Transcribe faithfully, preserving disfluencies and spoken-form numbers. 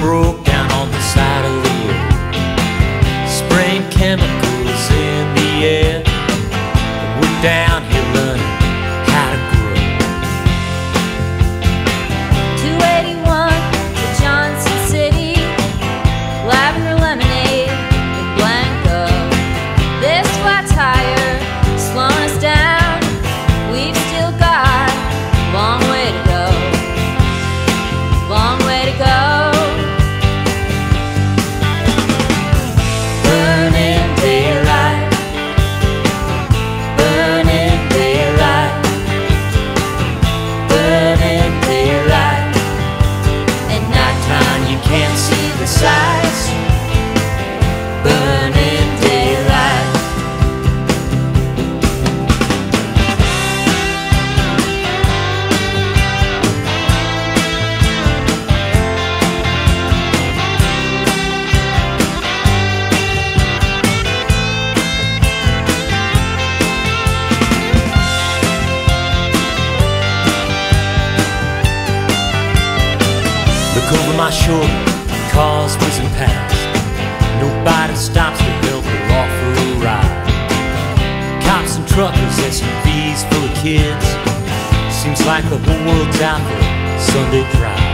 broke down on the side of the road. Spraying chemicals in the air, and we're down here learning how to grow. two eighty-one to Johnson City, lavender lemonade with Blanco. This flat tire is slowing us down. We've still got a long way to go. Long way to go. Look over my shoulder, cars whizzing past. Nobody stops to help or offer a ride. Cops and truckers, S U Vs full of kids. Seems like the whole world's out for a Sunday drive.